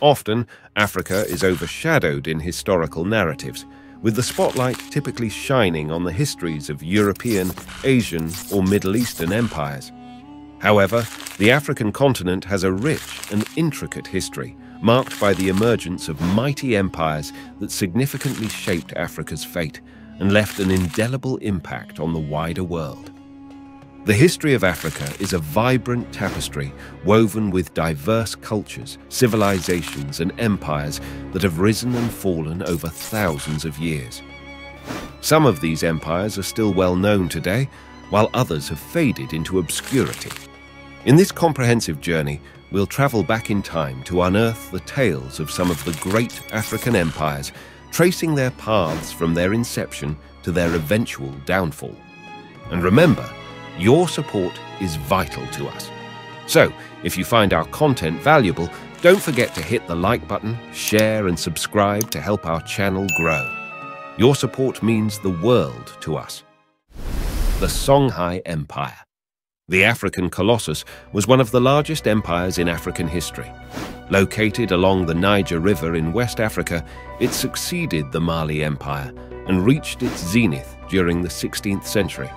Often, Africa is overshadowed in historical narratives, with the spotlight typically shining on the histories of European, Asian, or Middle Eastern empires. However, the African continent has a rich and intricate history, marked by the emergence of mighty empires that significantly shaped Africa's fate and left an indelible impact on the wider world. The history of Africa is a vibrant tapestry woven with diverse cultures, civilizations, and empires that have risen and fallen over thousands of years. Some of these empires are still well known today, while others have faded into obscurity. In this comprehensive journey, we'll travel back in time to unearth the tales of some of the great African empires, tracing their paths from their inception to their eventual downfall. And remember, your support is vital to us. So, if you find our content valuable, don't forget to hit the like button, share and subscribe to help our channel grow. Your support means the world to us. The Songhai Empire. The African Colossus was one of the largest empires in African history. Located along the Niger River in West Africa, it succeeded the Mali Empire and reached its zenith during the 16th century.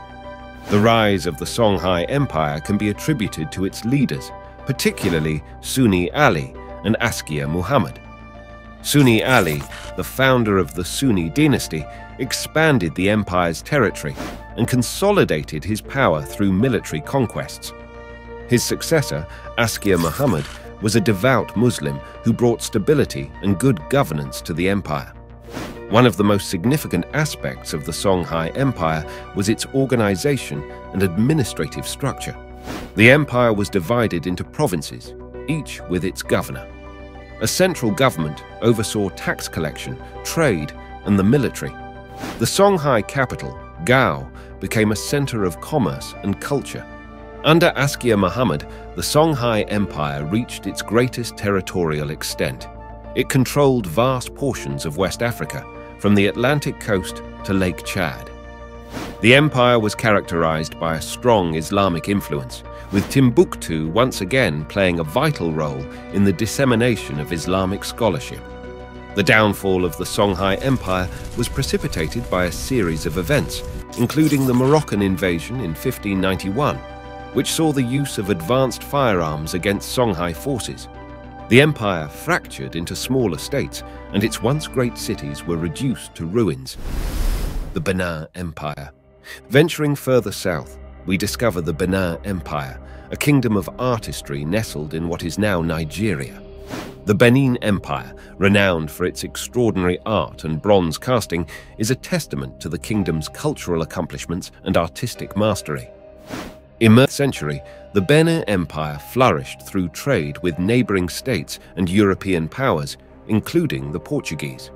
The rise of the Songhai Empire can be attributed to its leaders, particularly Sunni Ali and Askia Muhammad. Sunni Ali, the founder of the Sunni dynasty, expanded the empire's territory and consolidated his power through military conquests. His successor, Askia Muhammad, was a devout Muslim who brought stability and good governance to the empire. One of the most significant aspects of the Songhai Empire was its organization and administrative structure. The empire was divided into provinces, each with its governor. A central government oversaw tax collection, trade, and the military. The Songhai capital, Gao, became a center of commerce and culture. Under Askia Muhammad, the Songhai Empire reached its greatest territorial extent. It controlled vast portions of West Africa, from the Atlantic coast to Lake Chad. The empire was characterized by a strong Islamic influence, with Timbuktu once again playing a vital role in the dissemination of Islamic scholarship. The downfall of the Songhai Empire was precipitated by a series of events, including the Moroccan invasion in 1591, which saw the use of advanced firearms against Songhai forces. The empire fractured into smaller states, and its once great cities were reduced to ruins. The Benin Empire. Venturing further south, we discover the Benin Empire, a kingdom of artistry nestled in what is now Nigeria. The Benin Empire, renowned for its extraordinary art and bronze casting, is a testament to the kingdom's cultural accomplishments and artistic mastery. In the 10th century, the Benin Empire flourished through trade with neighboring states and European powers, including the Portuguese.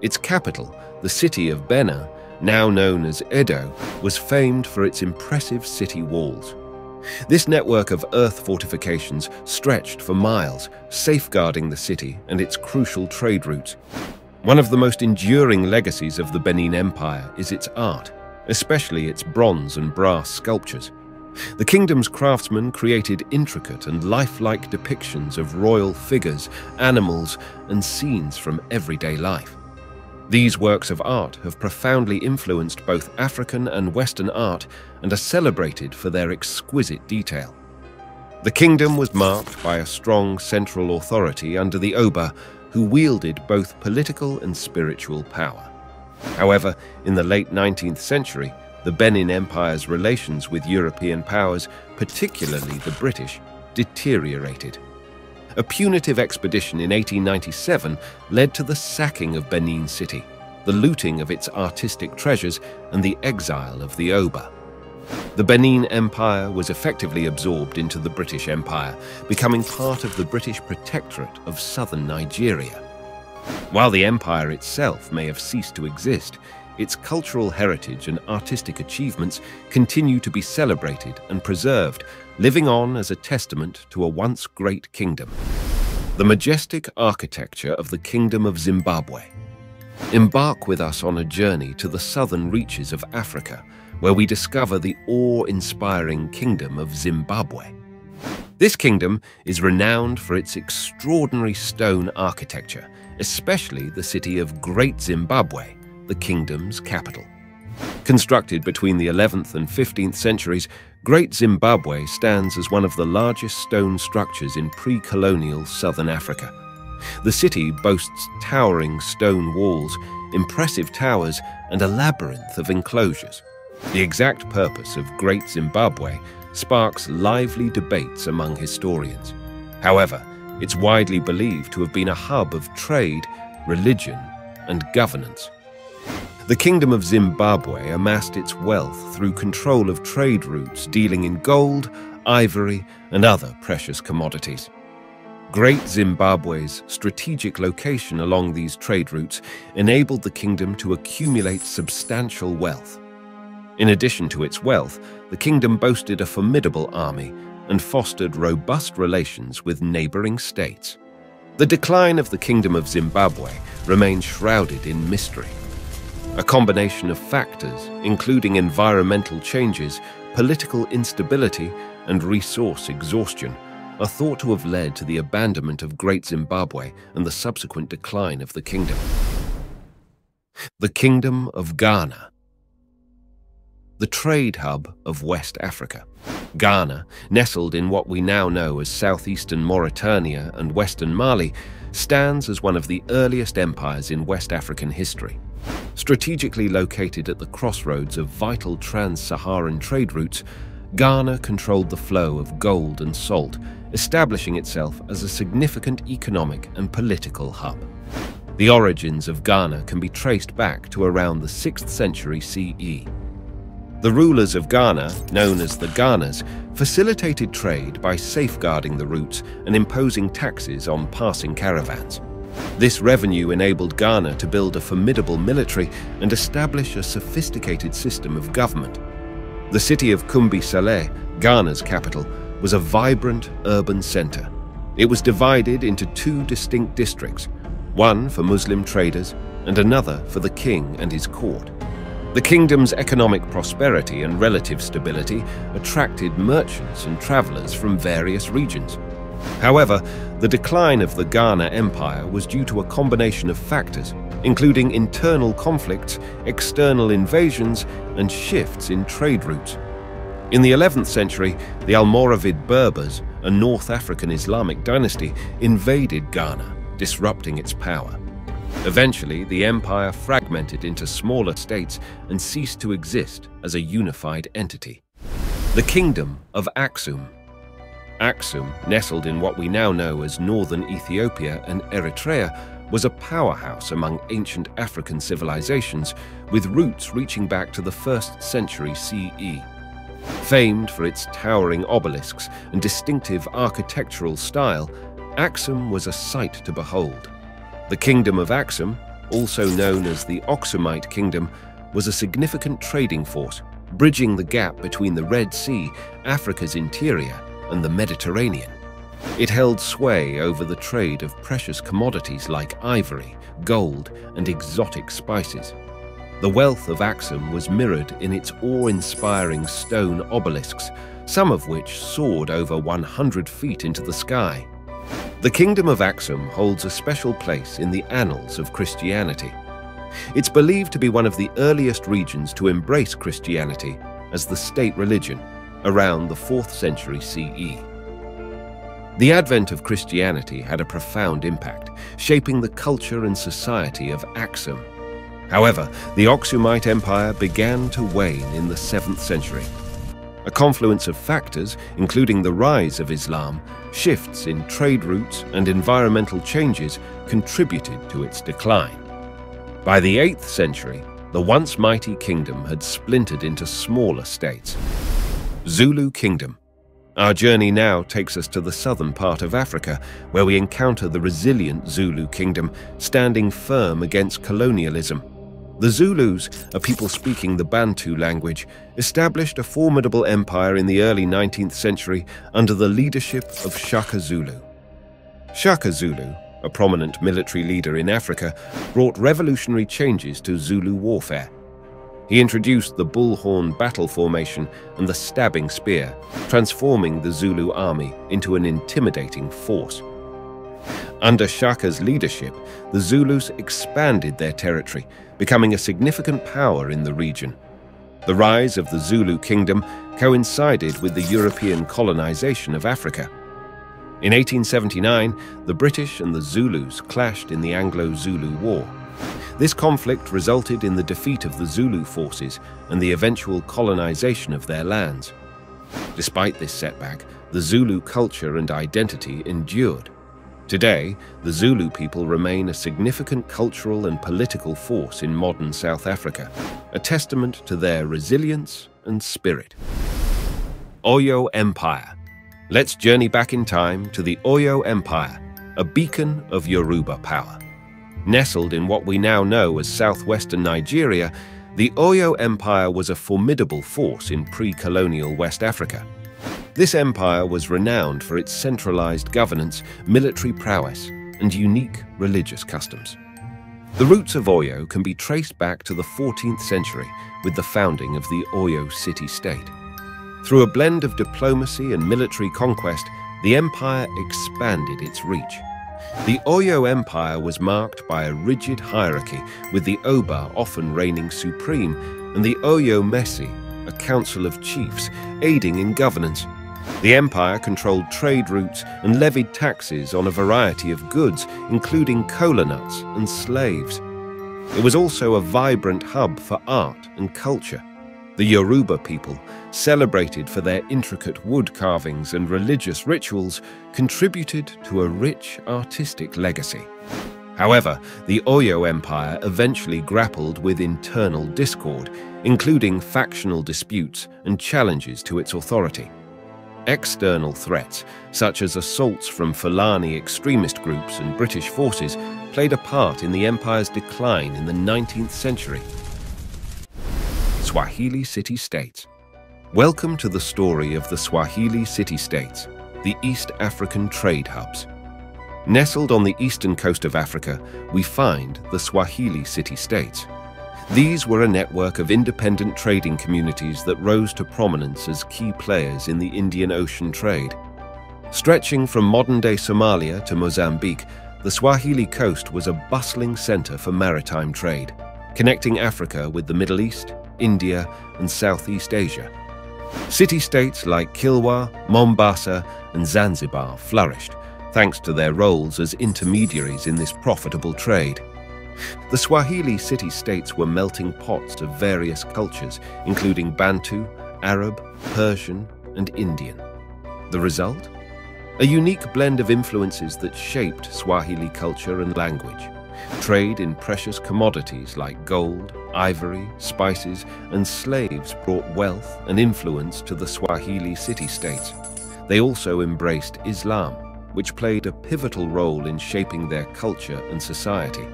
Its capital, the city of Benin, now known as Edo, was famed for its impressive city walls. This network of earth fortifications stretched for miles, safeguarding the city and its crucial trade routes. One of the most enduring legacies of the Benin Empire is its art, especially its bronze and brass sculptures. The kingdom's craftsmen created intricate and lifelike depictions of royal figures, animals, and scenes from everyday life. These works of art have profoundly influenced both African and Western art and are celebrated for their exquisite detail. The kingdom was marked by a strong central authority under the Oba, who wielded both political and spiritual power. However, in the late 19th century, the Benin Empire's relations with European powers, particularly the British, deteriorated. A punitive expedition in 1897 led to the sacking of Benin City, the looting of its artistic treasures, and the exile of the Oba. The Benin Empire was effectively absorbed into the British Empire, becoming part of the British Protectorate of southern Nigeria. While the empire itself may have ceased to exist, its cultural heritage and artistic achievements continue to be celebrated and preserved, living on as a testament to a once great kingdom. The majestic architecture of the Kingdom of Zimbabwe. Embark with us on a journey to the southern reaches of Africa, where we discover the awe-inspiring Kingdom of Zimbabwe. This kingdom is renowned for its extraordinary stone architecture, especially the city of Great Zimbabwe, the kingdom's capital. Constructed between the 11th and 15th centuries, Great Zimbabwe stands as one of the largest stone structures in pre-colonial southern Africa. The city boasts towering stone walls, impressive towers, and a labyrinth of enclosures. The exact purpose of Great Zimbabwe sparks lively debates among historians. However, it's widely believed to have been a hub of trade, religion, and governance. The Kingdom of Zimbabwe amassed its wealth through control of trade routes dealing in gold, ivory, and other precious commodities. Great Zimbabwe's strategic location along these trade routes enabled the kingdom to accumulate substantial wealth. In addition to its wealth, the kingdom boasted a formidable army and fostered robust relations with neighboring states. The decline of the Kingdom of Zimbabwe remains shrouded in mystery. A combination of factors, including environmental changes, political instability, and resource exhaustion, are thought to have led to the abandonment of Great Zimbabwe and the subsequent decline of the kingdom. The Kingdom of Ghana. The trade hub of West Africa. Ghana, nestled in what we now know as southeastern Mauritania and western Mali, stands as one of the earliest empires in West African history. Strategically located at the crossroads of vital trans-Saharan trade routes, Ghana controlled the flow of gold and salt, establishing itself as a significant economic and political hub. The origins of Ghana can be traced back to around the 6th century CE. The rulers of Ghana, known as the Ghanas, facilitated trade by safeguarding the routes and imposing taxes on passing caravans. This revenue enabled Ghana to build a formidable military and establish a sophisticated system of government. The city of Kumbi Saleh, Ghana's capital, was a vibrant urban center. It was divided into two distinct districts, one for Muslim traders and another for the king and his court. The kingdom's economic prosperity and relative stability attracted merchants and travelers from various regions. However, the decline of the Ghana Empire was due to a combination of factors, including internal conflicts, external invasions, and shifts in trade routes. In the 11th century, the Almoravid Berbers, a North African Islamic dynasty, invaded Ghana, disrupting its power. Eventually, the empire fragmented into smaller states and ceased to exist as a unified entity. The Kingdom of Axum. Axum, nestled in what we now know as northern Ethiopia and Eritrea, was a powerhouse among ancient African civilizations, with roots reaching back to the 1st century CE. Famed for its towering obelisks and distinctive architectural style, Axum was a sight to behold. The Kingdom of Axum, also known as the Axumite Kingdom, was a significant trading force, bridging the gap between the Red Sea, Africa's interior, and the Mediterranean. It held sway over the trade of precious commodities like ivory, gold, and exotic spices. The wealth of Axum was mirrored in its awe-inspiring stone obelisks, some of which soared over 100 feet into the sky. The Kingdom of Axum holds a special place in the annals of Christianity. It's believed to be one of the earliest regions to embrace Christianity as the state religion, around the 4th century CE. The advent of Christianity had a profound impact, shaping the culture and society of Axum. However, the Axumite Empire began to wane in the 7th century. A confluence of factors, including the rise of Islam, shifts in trade routes, and environmental changes, contributed to its decline. By the 8th century, the once mighty kingdom had splintered into smaller states. Zulu Kingdom. Our journey now takes us to the southern part of Africa, where we encounter the resilient Zulu Kingdom standing firm against colonialism. The Zulus, a people speaking the Bantu language, established a formidable empire in the early 19th century under the leadership of Shaka Zulu. Shaka Zulu, a prominent military leader in Africa, brought revolutionary changes to Zulu warfare. He introduced the bullhorn battle formation and the stabbing spear, transforming the Zulu army into an intimidating force. Under Shaka's leadership, the Zulus expanded their territory, becoming a significant power in the region. The rise of the Zulu Kingdom coincided with the European colonization of Africa. In 1879, the British and the Zulus clashed in the Anglo-Zulu War. This conflict resulted in the defeat of the Zulu forces and the eventual colonization of their lands. Despite this setback, the Zulu culture and identity endured. Today, the Zulu people remain a significant cultural and political force in modern South Africa, a testament to their resilience and spirit. Oyo Empire. Let's journey back in time to the Oyo Empire, a beacon of Yoruba power. Nestled in what we now know as southwestern Nigeria, the Oyo Empire was a formidable force in pre-colonial West Africa. This empire was renowned for its centralized governance, military prowess, and unique religious customs. The roots of Oyo can be traced back to the 14th century with the founding of the Oyo city-state. Through a blend of diplomacy and military conquest, the empire expanded its reach. The Oyo Empire was marked by a rigid hierarchy, with the Oba often reigning supreme, and the Oyo Mesi, a council of chiefs, aiding in governance. The empire controlled trade routes and levied taxes on a variety of goods, including kola nuts and slaves. It was also a vibrant hub for art and culture. The Yoruba people, celebrated for their intricate wood carvings and religious rituals, contributed to a rich artistic legacy. However, the Oyo Empire eventually grappled with internal discord, including factional disputes and challenges to its authority. External threats, such as assaults from Fulani extremist groups and British forces, played a part in the empire's decline in the 19th century. Swahili city-states. Welcome to the story of the Swahili city-states, the East African trade hubs. Nestled on the eastern coast of Africa, we find the Swahili city-states. These were a network of independent trading communities that rose to prominence as key players in the Indian Ocean trade. Stretching from modern-day Somalia to Mozambique, the Swahili coast was a bustling center for maritime trade, connecting Africa with the Middle East, India, and Southeast Asia. City-states like Kilwa, Mombasa, and Zanzibar flourished, thanks to their roles as intermediaries in this profitable trade. The Swahili city-states were melting pots of various cultures, including Bantu, Arab, Persian, and Indian. The result? A unique blend of influences that shaped Swahili culture and language. Trade in precious commodities like gold, ivory, spices, and slaves brought wealth and influence to the Swahili city-states. They also embraced Islam, which played a pivotal role in shaping their culture and society.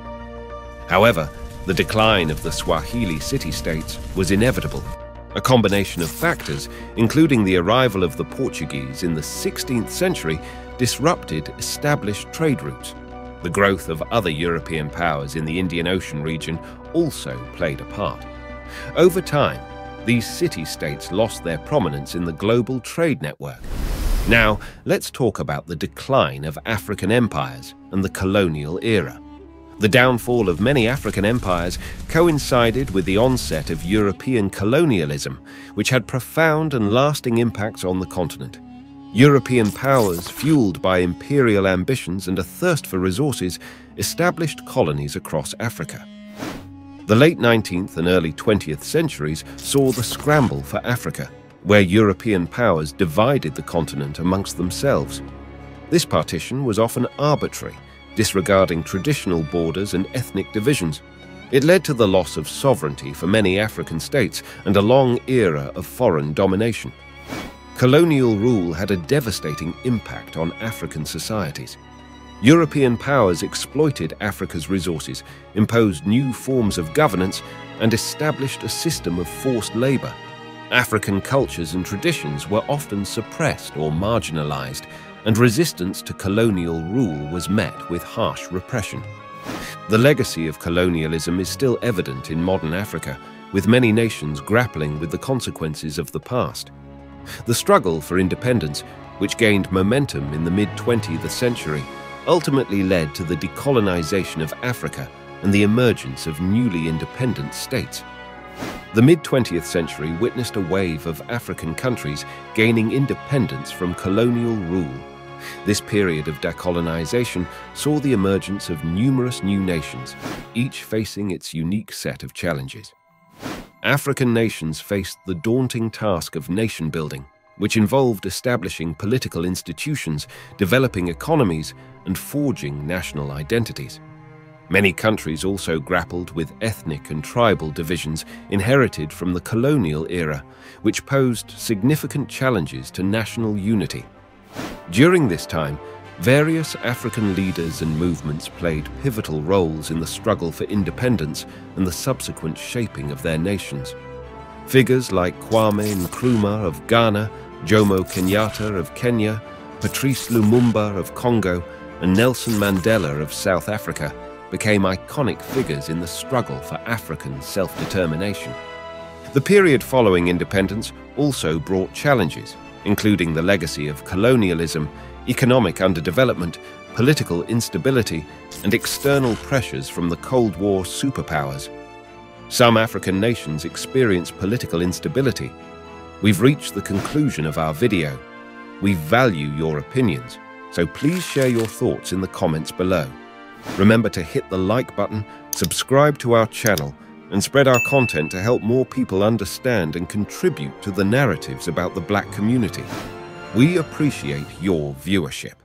However, the decline of the Swahili city-states was inevitable. A combination of factors, including the arrival of the Portuguese in the 16th century, disrupted established trade routes. The growth of other European powers in the Indian Ocean region also played a part. Over time, these city-states lost their prominence in the global trade network. Now, let's talk about the decline of African empires and the colonial era. The downfall of many African empires coincided with the onset of European colonialism, which had profound and lasting impacts on the continent. European powers, fueled by imperial ambitions and a thirst for resources, established colonies across Africa. The late 19th and early 20th centuries saw the scramble for Africa, where European powers divided the continent amongst themselves. This partition was often arbitrary, disregarding traditional borders and ethnic divisions. It led to the loss of sovereignty for many African states and a long era of foreign domination. Colonial rule had a devastating impact on African societies. European powers exploited Africa's resources, imposed new forms of governance, and established a system of forced labor. African cultures and traditions were often suppressed or marginalized, and resistance to colonial rule was met with harsh repression. The legacy of colonialism is still evident in modern Africa, with many nations grappling with the consequences of the past. The struggle for independence, which gained momentum in the mid-20th century, ultimately led to the decolonization of Africa and the emergence of newly independent states. The mid-20th century witnessed a wave of African countries gaining independence from colonial rule. This period of decolonization saw the emergence of numerous new nations, each facing its unique set of challenges. African nations faced the daunting task of nation-building, which involved establishing political institutions, developing economies, and forging national identities. Many countries also grappled with ethnic and tribal divisions inherited from the colonial era, which posed significant challenges to national unity. During this time, various African leaders and movements played pivotal roles in the struggle for independence and the subsequent shaping of their nations. Figures like Kwame Nkrumah of Ghana, Jomo Kenyatta of Kenya, Patrice Lumumba of Congo, and Nelson Mandela of South Africa became iconic figures in the struggle for African self-determination. The period following independence also brought challenges, including the legacy of colonialism, economic underdevelopment, political instability, and external pressures from the Cold War superpowers. Some African nations experience political instability. We've reached the conclusion of our video. We value your opinions, so please share your thoughts in the comments below. Remember to hit the like button, subscribe to our channel, and spread our content to help more people understand and contribute to the narratives about the Black community. We appreciate your viewership.